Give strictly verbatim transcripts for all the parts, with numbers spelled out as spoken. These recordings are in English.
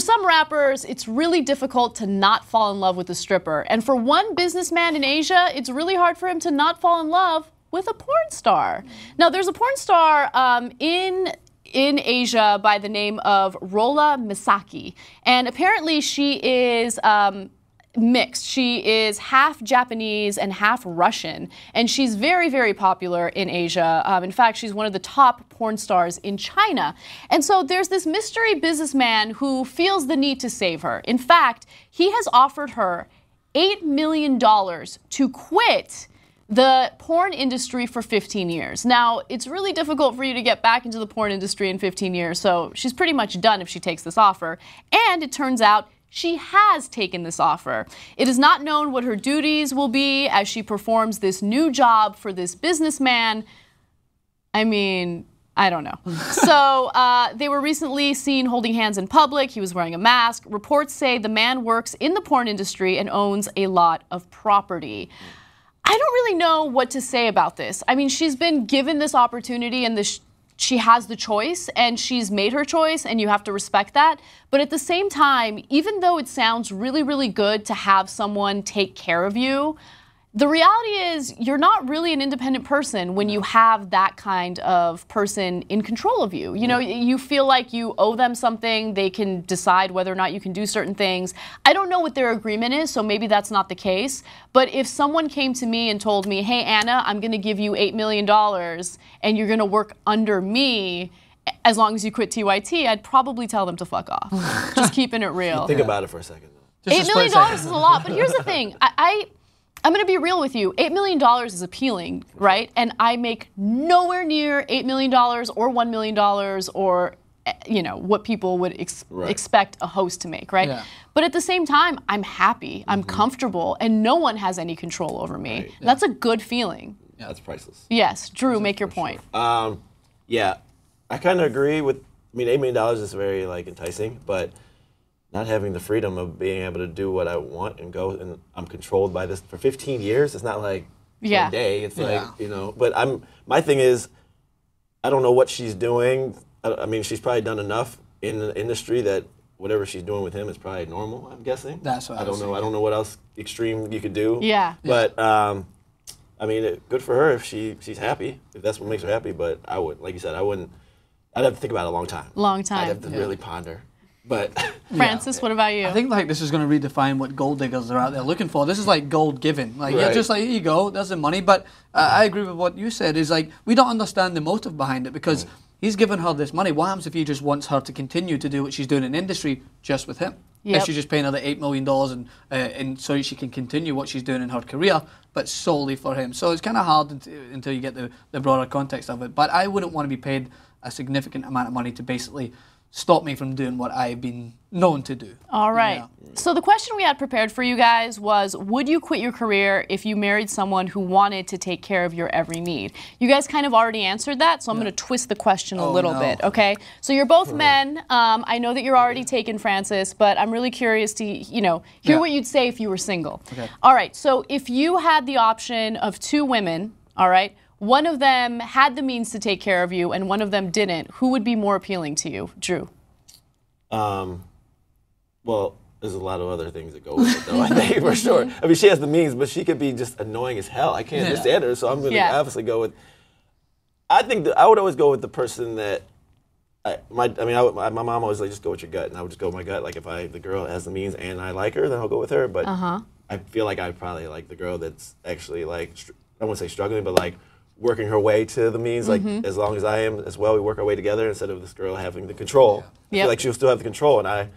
For some rappers, it's really difficult to not fall in love with a stripper. And for one businessman in Asia, it's really hard for him to not fall in love with a porn star. Now, there's a porn star um, in... in Asia by the name of Rola Misaki. And apparently she is um, mixed. She is half Japanese and half Russian. And she's very, very popular in Asia. Um, in fact, she's one of the top porn stars in China. And so there's this mystery businessman who feels the need to save her. In fact, he has offered her eight million dollars to quit the porn industry for fifteen years. Now, it's really difficult for you to get back into the porn industry in fifteen years, so she's pretty much done if she takes this offer. And it turns out she has taken this offer. It is not known what her duties will be as she performs this new job for this businessman. I mean, I don't know. So uh, they were recently seen holding hands in public. He was wearing a mask. Reports say the man works in the porn industry and owns a lot of property. I don't really know what to say about this. I mean, she's been given this opportunity and this, she has the choice and she's made her choice and you have to respect that. But at the same time, even though it sounds really, really good to have someone take care of you, the reality is you're not really an independent person when you have that kind of person in control of you. You know, you feel like you owe them something. They can decide whether or not you can do certain things. I don't know what their agreement is, so maybe that's not the case. But if someone came to me and told me, hey, Anna, I'm going to give you eight million dollars and you're going to work under me as long as you quit T Y T, I'd probably tell them to fuck off. Just keeping it real. Think about it for a second. eight million dollars is a lot. But here's the thing. I... I I'm going to be real with you. eight million dollars is appealing, right? And I make nowhere near eight million dollars or one million dollars or, you know, what people would ex right. expect a host to make, right? Yeah. But at the same time, I'm happy, I'm mm-hmm. comfortable, and no one has any control over me. Right. Yeah. That's a good feeling. Yeah, that's priceless. Yes. Drew, that's make your point. Sure. Um, yeah, I kind of agree with, I mean, eight million dollars is very, like, enticing, but not having the freedom of being able to do what I want and go, and I'm controlled by this for fifteen years. It's not like yeah. one day. It's yeah. like, you know, but I'm, my thing is, I don't know what she's doing. I, I mean, she's probably done enough in the industry that whatever she's doing with him is probably normal, I'm guessing. That's what I, I don't know. Thinking. I don't know what else extreme you could do. Yeah. But, um, I mean, it, good for her if she, she's happy, if that's what makes her happy. But I would, like you said, I wouldn't, I'd have to think about it a long time. Long time. I'd have to yeah. really ponder. But Francis, yeah. what about you? I think like this is going to redefine what gold diggers are out there looking for. This is like gold giving. Like right. yeah, just like here you go, there's the money. But uh, I agree with what you said. Is like we don't understand the motive behind it because right. he's given her this money. What happens if he just wants her to continue to do what she's doing in industry just with him? Yep. If she's just paying her the eight million dollars and uh, and so she can continue what she's doing in her career, but solely for him. So it's kind of hard until you get the the broader context of it. But I wouldn't want to be paid a significant amount of money to basically stop me from doing what I've been known to do. All right. You know? So the question we had prepared for you guys was, would you quit your career if you married someone who wanted to take care of your every need? You guys kind of already answered that, so I'm no. going to twist the question a oh, little no. bit, okay? So you're both men. Um, I know that you're already taken, Francis, but I'm really curious to, you know, hear yeah. what you'd say if you were single. Okay. All right. So if you had the option of two women, all right, one of them had the means to take care of you and one of them didn't, who would be more appealing to you? Drew. Um, well, there's a lot of other things that go with it, though, I think, for sure. I mean, she has the means, but she could be just annoying as hell. I can't yeah. understand her, so I'm going to yeah. obviously go with... I think that I would always go with the person that... I, my, I mean, I would, my, my mom always like, just go with your gut, and I would just go with my gut. Like, if I the girl has the means and I like her, then I'll go with her, but uh-huh. I feel like I'd probably like the girl that's actually, like, I wouldn't say struggling, but, like, working her way to the means, like mm-hmm. as long as I am as well, we work our way together instead of this girl having the control. Yeah. Yep. I feel like she'll still have the control, and I,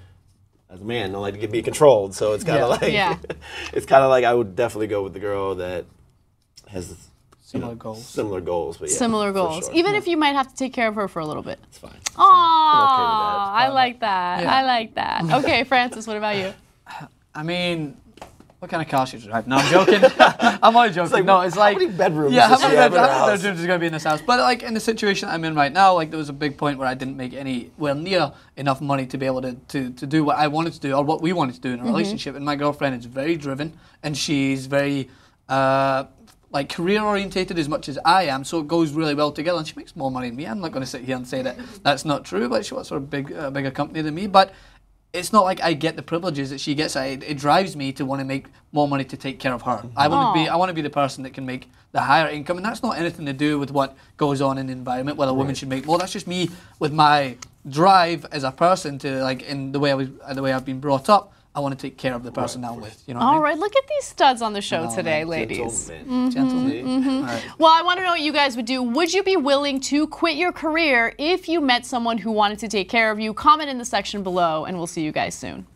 as a man, don't like to get be controlled. So it's kind of yeah. like, yeah. it's kind of like I would definitely go with the girl that has similar know, goals. Similar goals, but yeah, similar goals. Sure. Even yeah. if you might have to take care of her for a little bit. It's fine. Aww, it's fine. I'm okay with that. I like that. Yeah. I like that. Okay, Francis, what about you? I mean. What kind of car should you drive? No, I'm joking. I'm only joking. It's like, no, it's like... How many bedrooms yeah, how many bedrooms, how many bedrooms is going to be in this house? But, like, in the situation I'm in right now, like, there was a big point where I didn't make anywhere near enough money to be able to, to, to do what I wanted to do or what we wanted to do in a mm-hmm. relationship. And my girlfriend is very driven, and she's very... Uh, like career-orientated as much as I am, so it goes really well together, and she makes more money than me. I'm not going to sit here and say that that's not true, but she works for a big, uh, bigger company than me, but it's not like I get the privileges that she gets. I, it drives me to want to make more money to take care of her. I want to be I want to be the person that can make the higher income, and that's not anything to do with what goes on in the environment, whether a woman right. should make more. That's just me with my drive as a person to, like, in the way I was, the way I've been brought up. I want to take care of the person now right. with. You know. All I mean? Right, look at these studs on the show oh, today, man. Ladies. Gentlemen. Mm-hmm. Gentlemen. Mm-hmm. Right. Well, I want to know what you guys would do. Would you be willing to quit your career if you met someone who wanted to take care of you? Comment in the section below, and we'll see you guys soon.